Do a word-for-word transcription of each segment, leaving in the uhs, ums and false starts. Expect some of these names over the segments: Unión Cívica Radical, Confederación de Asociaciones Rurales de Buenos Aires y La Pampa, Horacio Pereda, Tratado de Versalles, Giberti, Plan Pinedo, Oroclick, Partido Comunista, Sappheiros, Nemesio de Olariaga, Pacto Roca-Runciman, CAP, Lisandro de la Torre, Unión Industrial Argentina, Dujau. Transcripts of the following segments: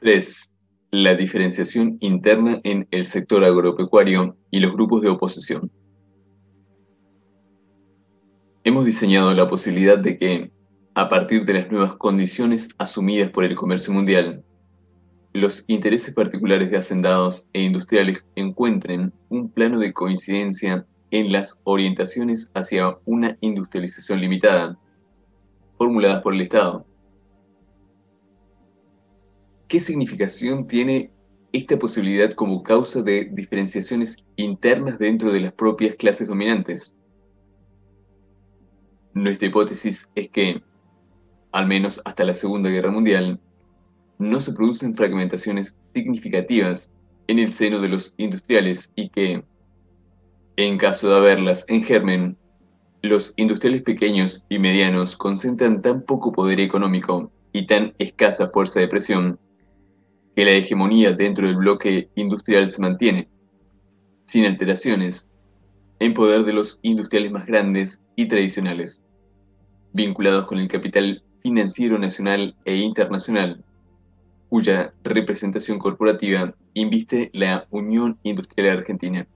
tres. La diferenciación interna en el sector agropecuario y los grupos de oposición. Hemos diseñado la posibilidad de que, a partir de las nuevas condiciones asumidas por el comercio mundial, los intereses particulares de hacendados e industriales encuentren un plano de coincidencia en las orientaciones hacia una industrialización limitada, formuladas por el Estado. ¿Qué significación tiene esta posibilidad como causa de diferenciaciones internas dentro de las propias clases dominantes? Nuestra hipótesis es que, al menos hasta la Segunda Guerra Mundial, no se producen fragmentaciones significativas en el seno de los industriales y que, en caso de haberlas en germen, los industriales pequeños y medianos concentran tan poco poder económico y tan escasa fuerza de presión que la hegemonía dentro del bloque industrial se mantiene, sin alteraciones, en poder de los industriales más grandes y tradicionales, vinculados con el capital financiero nacional e internacional, cuya representación corporativa inviste la Unión Industrial Argentina.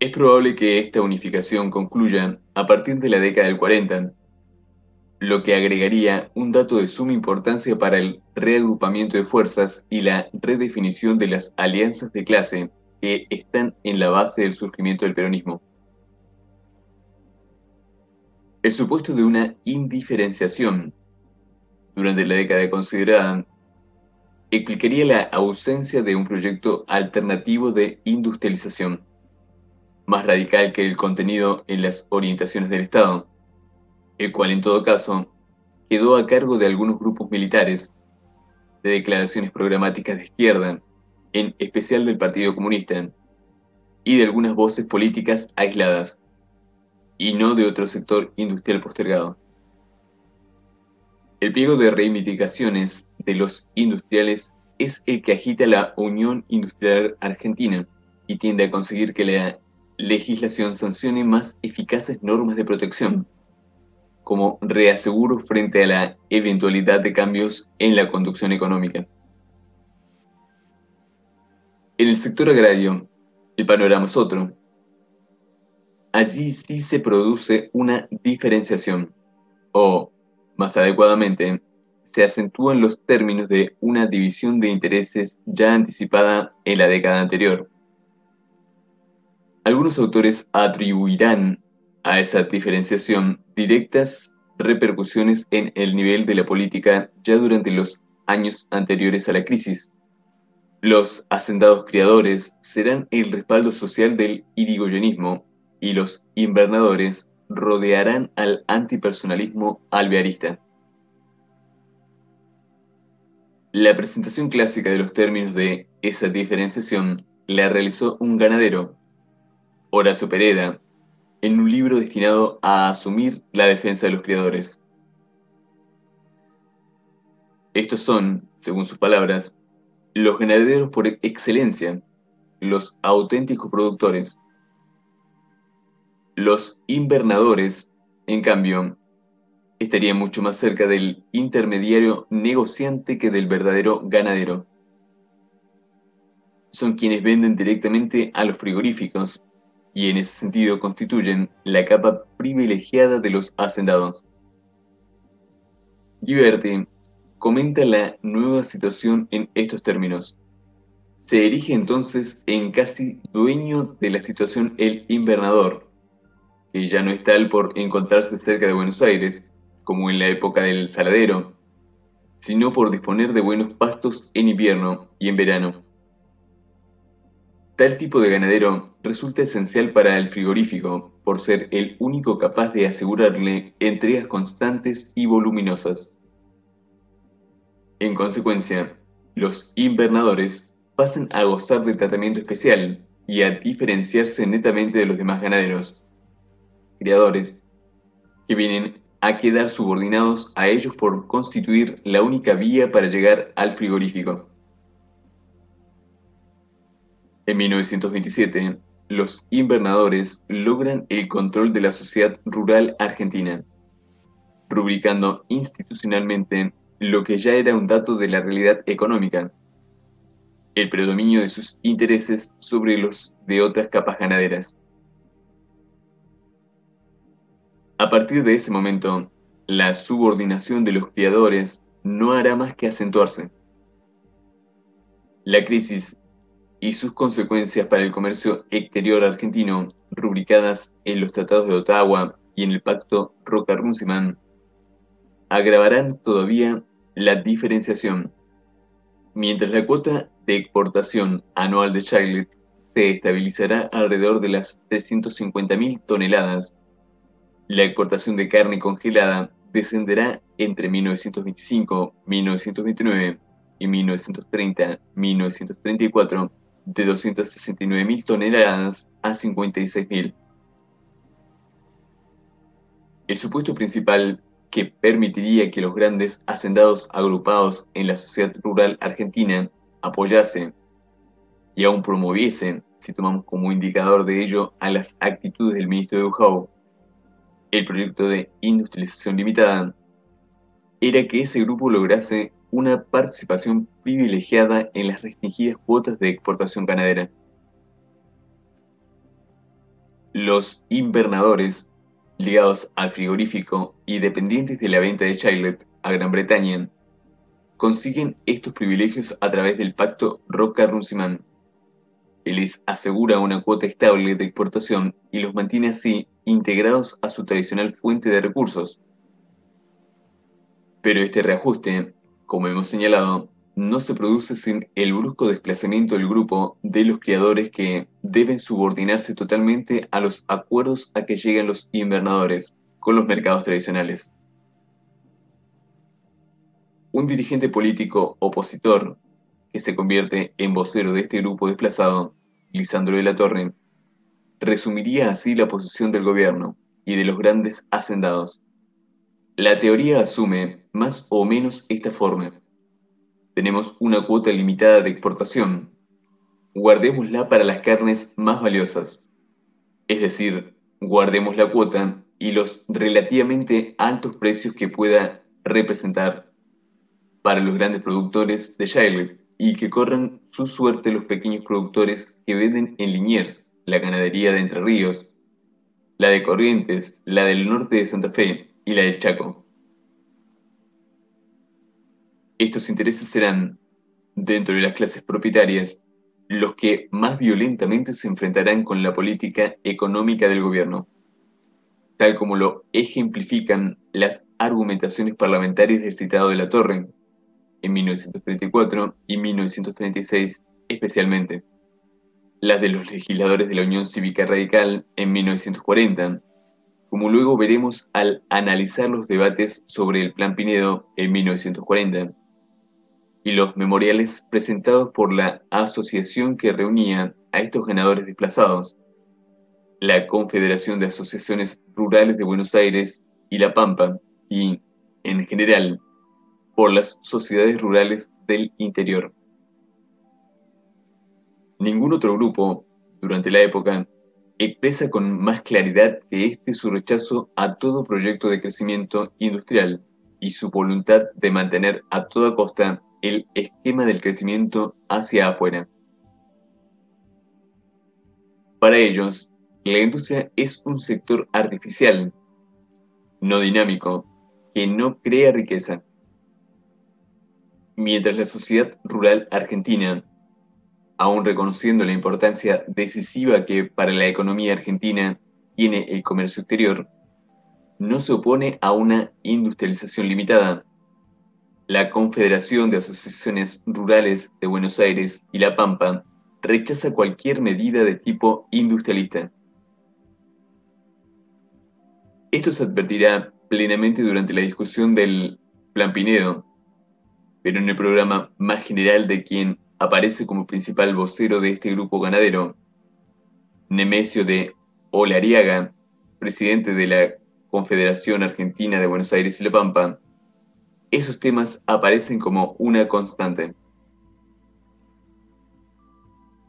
Es probable que esta unificación concluya a partir de la década del cuarenta, lo que agregaría un dato de suma importancia para el reagrupamiento de fuerzas y la redefinición de las alianzas de clase que están en la base del surgimiento del peronismo. El supuesto de una indiferenciación durante la década considerada implicaría la ausencia de un proyecto alternativo de industrialización, más radical que el contenido en las orientaciones del Estado, el cual en todo caso quedó a cargo de algunos grupos militares, de declaraciones programáticas de izquierda, en especial del Partido Comunista, y de algunas voces políticas aisladas, y no de otro sector industrial postergado. El pliego de reivindicaciones de los industriales es el que agita la Unión Industrial Argentina y tiende a conseguir que la legislación sancione más eficaces normas de protección, como reaseguro frente a la eventualidad de cambios en la conducción económica. En el sector agrario, el panorama es otro. Allí sí se produce una diferenciación, o, más adecuadamente, se acentúan los términos de una división de intereses ya anticipada en la década anterior. Algunos autores atribuirán a esa diferenciación directas repercusiones en el nivel de la política ya durante los años anteriores a la crisis. Los hacendados criadores serán el respaldo social del irigoyenismo y los invernadores rodearán al antipersonalismo alvearista. La presentación clásica de los términos de esa diferenciación la realizó un ganadero, Horacio Pereda, en un libro destinado a asumir la defensa de los criadores. Estos son, según sus palabras, los ganaderos por excelencia, los auténticos productores. Los invernadores, en cambio, estarían mucho más cerca del intermediario negociante que del verdadero ganadero. Son quienes venden directamente a los frigoríficos y en ese sentido constituyen la capa privilegiada de los hacendados. Giberti comenta la nueva situación en estos términos. Se erige entonces en casi dueño de la situación el invernador, que ya no es tal por encontrarse cerca de Buenos Aires, como en la época del saladero, sino por disponer de buenos pastos en invierno y en verano. Tal tipo de ganadero resulta esencial para el frigorífico, por ser el único capaz de asegurarle entregas constantes y voluminosas. En consecuencia, los invernadores pasan a gozar de tratamiento especial y a diferenciarse netamente de los demás ganaderos, criadores, que vienen a quedar subordinados a ellos por constituir la única vía para llegar al frigorífico. En mil novecientos veintisiete, los invernadores logran el control de la sociedad rural argentina, rubricando institucionalmente lo que ya era un dato de la realidad económica, el predominio de sus intereses sobre los de otras capas ganaderas. A partir de ese momento, la subordinación de los criadores no hará más que acentuarse. La crisis y sus consecuencias para el comercio exterior argentino, rubricadas en los Tratados de Ottawa y en el Pacto Roca-Runciman, agravarán todavía la diferenciación. Mientras la cuota de exportación anual de Chaglet se estabilizará alrededor de las trescientas cincuenta mil toneladas, la exportación de carne congelada descenderá entre mil novecientos veinticinco, mil novecientos veintinueve y mil novecientos treinta, mil novecientos treinta y cuatro de doscientas sesenta y nueve mil toneladas a cincuenta y seis mil. El supuesto principal que permitiría que los grandes hacendados agrupados en la sociedad rural argentina apoyase y aún promoviese, si tomamos como indicador de ello a las actitudes del ministro de Dujau, el proyecto de industrialización limitada, era que ese grupo lograse una participación privilegiada en las restringidas cuotas de exportación ganadera. Los invernadores, ligados al frigorífico y dependientes de la venta de Chaglet a Gran Bretaña, consiguen estos privilegios a través del Pacto Roca-Runciman. Él les asegura una cuota estable de exportación y los mantiene así integrados a su tradicional fuente de recursos. Pero este reajuste, como hemos señalado, no se produce sin el brusco desplazamiento del grupo de los criadores que deben subordinarse totalmente a los acuerdos a que llegan los invernadores con los mercados tradicionales. Un dirigente político opositor, que se convierte en vocero de este grupo desplazado, Lisandro de la Torre, resumiría así la posición del gobierno y de los grandes hacendados. La teoría asume más o menos esta forma. Tenemos una cuota limitada de exportación. Guardémosla para las carnes más valiosas. Es decir, guardemos la cuota y los relativamente altos precios que pueda representar para los grandes productores de Chaglet, y que corran su suerte los pequeños productores que venden en Liniers, la ganadería de Entre Ríos, la de Corrientes, la del norte de Santa Fe y la del Chaco. Estos intereses serán, dentro de las clases propietarias, los que más violentamente se enfrentarán con la política económica del gobierno, tal como lo ejemplifican las argumentaciones parlamentarias del citado de la Torre, en mil novecientos treinta y cuatro y mil novecientos treinta y seis especialmente, las de los legisladores de la Unión Cívica Radical en mil novecientos cuarenta, como luego veremos al analizar los debates sobre el Plan Pinedo en mil novecientos cuarenta, y los memoriales presentados por la asociación que reunía a estos ganadores desplazados, la Confederación de Asociaciones Rurales de Buenos Aires y La Pampa, y, en general, por las sociedades rurales del interior. Ningún otro grupo, durante la época, expresa con más claridad que este su rechazo a todo proyecto de crecimiento industrial y su voluntad de mantener a toda costa el esquema del crecimiento hacia afuera. Para ellos, la industria es un sector artificial, no dinámico, que no crea riqueza. Mientras la sociedad rural argentina, aún reconociendo la importancia decisiva que para la economía argentina tiene el comercio exterior, no se opone a una industrialización limitada, la Confederación de Asociaciones Rurales de Buenos Aires y La Pampa rechaza cualquier medida de tipo industrialista. Esto se advertirá plenamente durante la discusión del Plan Pinedo, pero en el programa más general de quien aparece como principal vocero de este grupo ganadero, Nemesio de Olariaga, presidente de la Confederación Argentina de Buenos Aires y La Pampa, esos temas aparecen como una constante.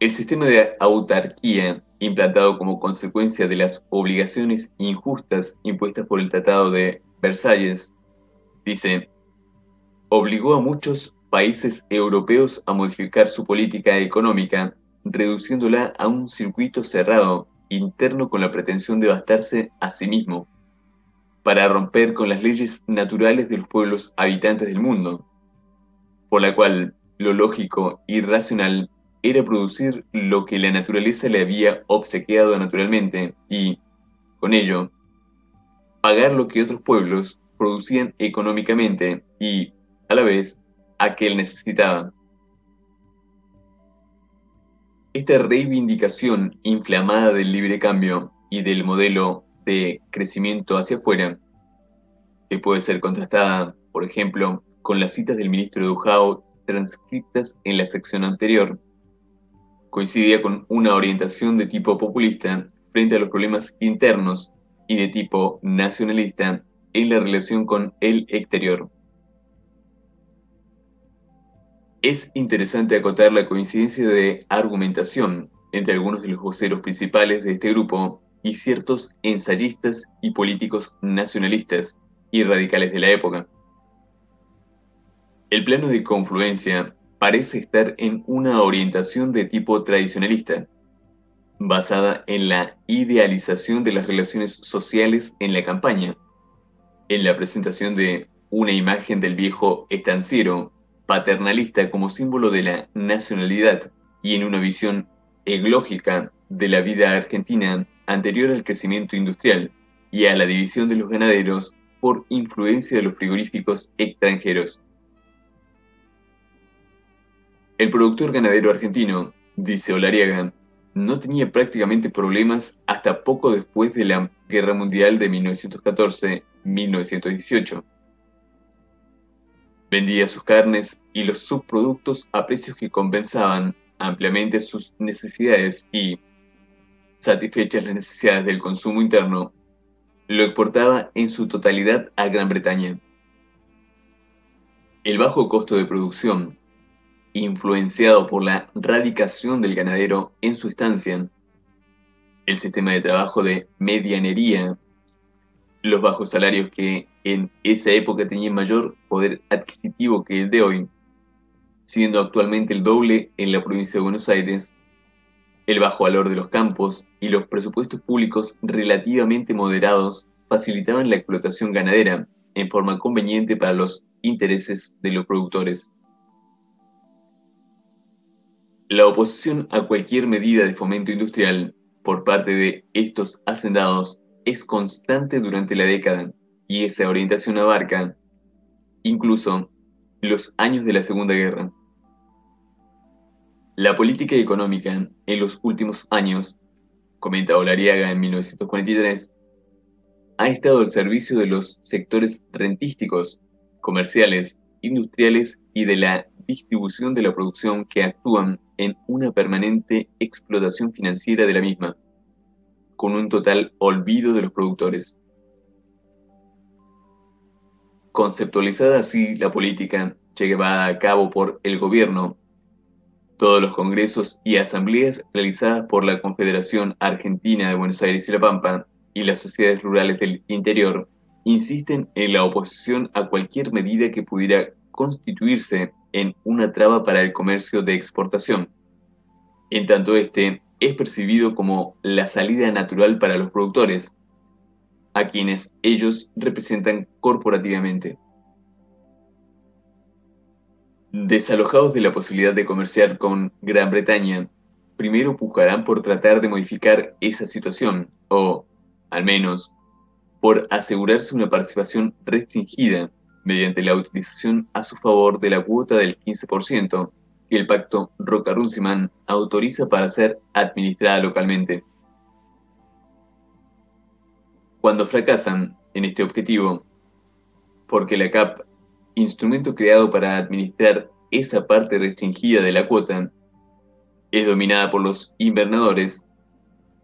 El sistema de autarquía, implantado como consecuencia de las obligaciones injustas impuestas por el Tratado de Versalles, dice: obligó a muchos países europeos a modificar su política económica, reduciéndola a un circuito cerrado, interno, con la pretensión de bastarse a sí mismo, para romper con las leyes naturales de los pueblos habitantes del mundo, por la cual lo lógico y racional era producir lo que la naturaleza le había obsequiado naturalmente y, con ello, pagar lo que otros pueblos producían económicamente y, a la vez, aquel necesitaba. Esta reivindicación inflamada del libre cambio y del modelo de crecimiento hacia afuera, que puede ser contrastada, por ejemplo, con las citas del ministro Dujao transcriptas en la sección anterior, coincidía con una orientación de tipo populista frente a los problemas internos y de tipo nacionalista en la relación con el exterior. Es interesante acotar la coincidencia de argumentación entre algunos de los voceros principales de este grupo y ciertos ensayistas y políticos nacionalistas y radicales de la época. El plano de confluencia parece estar en una orientación de tipo tradicionalista, basada en la idealización de las relaciones sociales en la campaña, en la presentación de una imagen del viejo estanciero paternalista como símbolo de la nacionalidad y en una visión ecológica de la vida argentina anterior al crecimiento industrial y a la división de los ganaderos por influencia de los frigoríficos extranjeros. El productor ganadero argentino, dice Olariaga, no tenía prácticamente problemas hasta poco después de la Guerra Mundial de mil novecientos catorce a mil novecientos dieciocho. Vendía sus carnes y los subproductos a precios que compensaban ampliamente sus necesidades y, satisfechas las necesidades del consumo interno, lo exportaba en su totalidad a Gran Bretaña. El bajo costo de producción, influenciado por la radicación del ganadero en su estancia, el sistema de trabajo de medianería, los bajos salarios que en esa época tenían mayor poder adquisitivo que el de hoy, siendo actualmente el doble en la provincia de Buenos Aires, el bajo valor de los campos y los presupuestos públicos relativamente moderados facilitaban la explotación ganadera en forma conveniente para los intereses de los productores. La oposición a cualquier medida de fomento industrial por parte de estos hacendados es constante durante la década y esa orientación abarca incluso los años de la Segunda Guerra. La política económica en los últimos años, comenta Olariaga en mil novecientos cuarenta y tres, ha estado al servicio de los sectores rentísticos, comerciales, industriales y de la distribución de la producción que actúan en una permanente explotación financiera de la misma, con un total olvido de los productores. Conceptualizada así la política llevada a cabo por el gobierno, todos los congresos y asambleas realizadas por la Confederación Argentina de Buenos Aires y La Pampa y las sociedades rurales del interior insisten en la oposición a cualquier medida que pudiera constituirse en una traba para el comercio de exportación, en tanto este es percibido como la salida natural para los productores, a quienes ellos representan corporativamente. Desalojados de la posibilidad de comerciar con Gran Bretaña, primero pujarán por tratar de modificar esa situación, o, al menos, por asegurarse una participación restringida mediante la utilización a su favor de la cuota del quince por ciento que el Pacto Roca-Runciman autoriza para ser administrada localmente. Cuando fracasan en este objetivo, porque la C A P, instrumento creado para administrar esa parte restringida de la cuota, es dominada por los invernadores,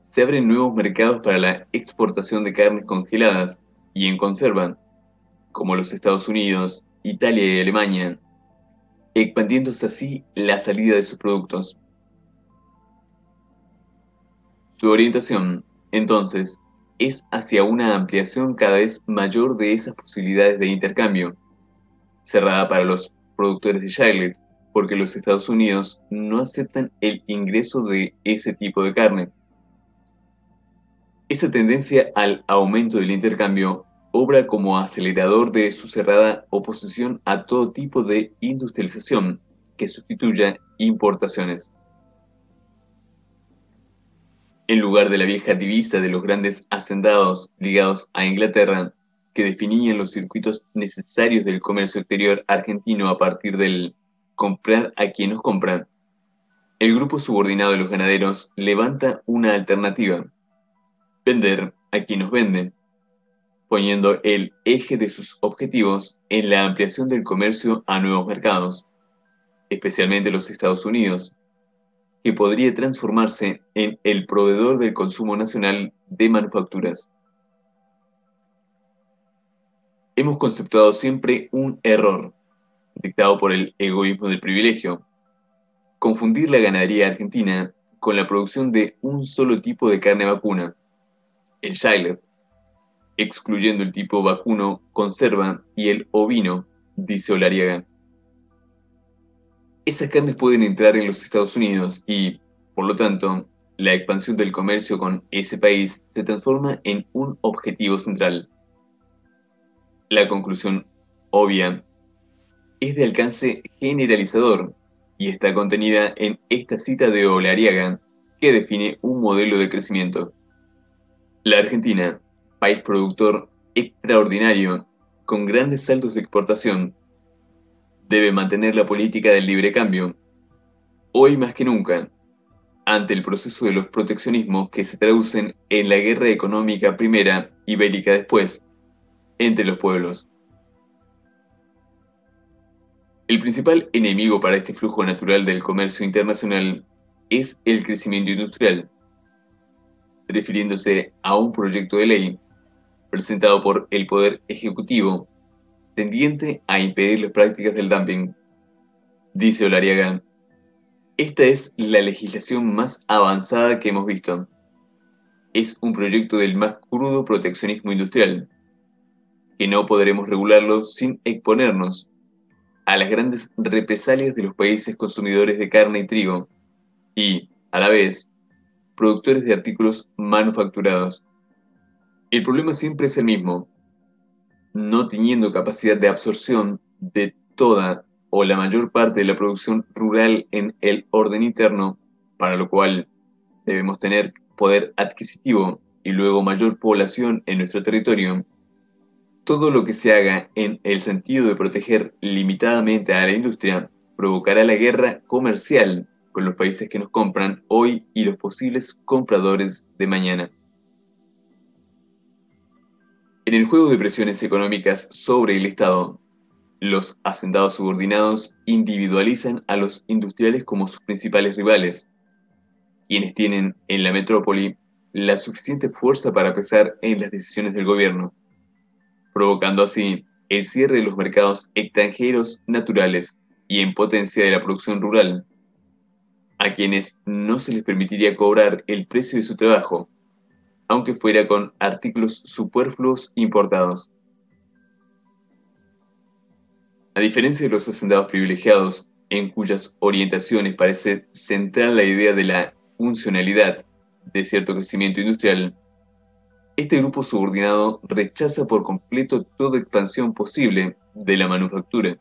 se abren nuevos mercados para la exportación de carnes congeladas y en conserva, como los Estados Unidos, Italia y Alemania, expandiéndose así la salida de sus productos. Su orientación, entonces, es hacia una ampliación cada vez mayor de esas posibilidades de intercambio, cerrada para los productores de Shilet, porque los Estados Unidos no aceptan el ingreso de ese tipo de carne. Esa tendencia al aumento del intercambio obra como acelerador de su cerrada oposición a todo tipo de industrialización que sustituya importaciones. En lugar de la vieja divisa de los grandes hacendados ligados a Inglaterra, que definían los circuitos necesarios del comercio exterior argentino a partir del comprar a quien nos compran, el grupo subordinado de los ganaderos levanta una alternativa: vender a quien nos venden, poniendo el eje de sus objetivos en la ampliación del comercio a nuevos mercados, especialmente los Estados Unidos, que podría transformarse en el proveedor del consumo nacional de manufacturas. Hemos conceptuado siempre un error, dictado por el egoísmo del privilegio: confundir la ganadería argentina con la producción de un solo tipo de carne vacuna, el Shilet, excluyendo el tipo vacuno, conserva y el ovino, dice Olariaga. Esas carnes pueden entrar en los Estados Unidos y, por lo tanto, la expansión del comercio con ese país se transforma en un objetivo central. La conclusión obvia es de alcance generalizador y está contenida en esta cita de Olariaga, que define un modelo de crecimiento. La Argentina, país productor extraordinario, con grandes saldos de exportación, debe mantener la política del libre cambio, hoy más que nunca, ante el proceso de los proteccionismos que se traducen en la guerra económica primera y bélica después, entre los pueblos. El principal enemigo para este flujo natural del comercio internacional es el crecimiento industrial, refiriéndose a un proyecto de ley presentado por el Poder Ejecutivo tendiente a impedir las prácticas del dumping. Dice Olariaga: esta es la legislación más avanzada que hemos visto. Es un proyecto del más crudo proteccionismo industrial, que no podremos regularlo sin exponernos a las grandes represalias de los países consumidores de carne y trigo, y, a la vez, productores de artículos manufacturados. El problema siempre es el mismo: no teniendo capacidad de absorción de toda o la mayor parte de la producción rural en el orden interno, para lo cual debemos tener poder adquisitivo y luego mayor población en nuestro territorio, todo lo que se haga en el sentido de proteger limitadamente a la industria provocará la guerra comercial con los países que nos compran hoy y los posibles compradores de mañana. En el juego de presiones económicas sobre el Estado, los hacendados subordinados individualizan a los industriales como sus principales rivales, quienes tienen en la metrópoli la suficiente fuerza para pesar en las decisiones del gobierno, provocando así el cierre de los mercados extranjeros naturales y en potencia de la producción rural, a quienes no se les permitiría cobrar el precio de su trabajo, aunque fuera con artículos superfluos importados. A diferencia de los hacendados privilegiados, en cuyas orientaciones parece central la idea de la funcionalidad de cierto crecimiento industrial, este grupo subordinado rechaza por completo toda expansión posible de la manufactura.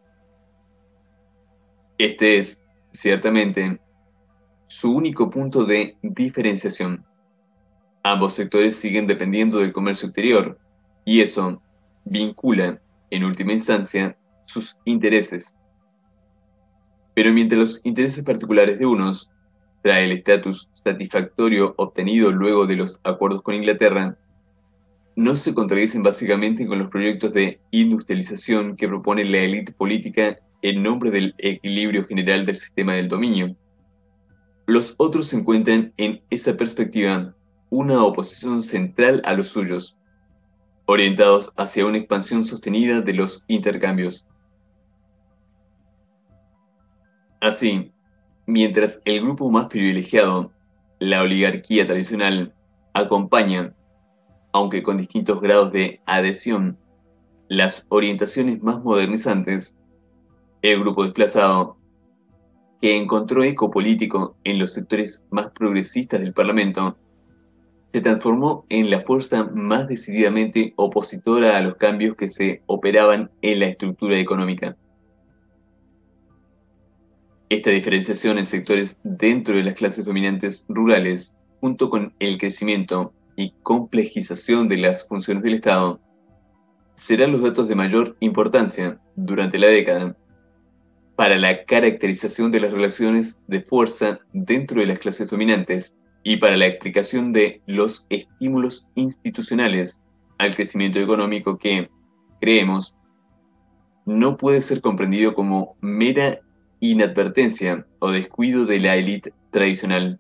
Este es, ciertamente, su único punto de diferenciación. Ambos sectores siguen dependiendo del comercio exterior, y eso vincula, en última instancia, sus intereses. Pero mientras los intereses particulares de unos trae el estatus satisfactorio obtenido luego de los acuerdos con Inglaterra, no se contradicen básicamente con los proyectos de industrialización que propone la élite política en nombre del equilibrio general del sistema del dominio. Los otros se encuentran en esa perspectiva una oposición central a los suyos, orientados hacia una expansión sostenida de los intercambios. Así, mientras el grupo más privilegiado, la oligarquía tradicional, acompaña, aunque con distintos grados de adhesión, las orientaciones más modernizantes, el grupo desplazado, que encontró eco político en los sectores más progresistas del Parlamento, se transformó en la fuerza más decididamente opositora a los cambios que se operaban en la estructura económica. Esta diferenciación en sectores dentro de las clases dominantes rurales, junto con el crecimiento y complejización de las funciones del Estado, serán los datos de mayor importancia durante la década para la caracterización de las relaciones de fuerza dentro de las clases dominantes y para la explicación de los estímulos institucionales al crecimiento económico que, creemos, no puede ser comprendido como mera inadvertencia o descuido de la élite tradicional.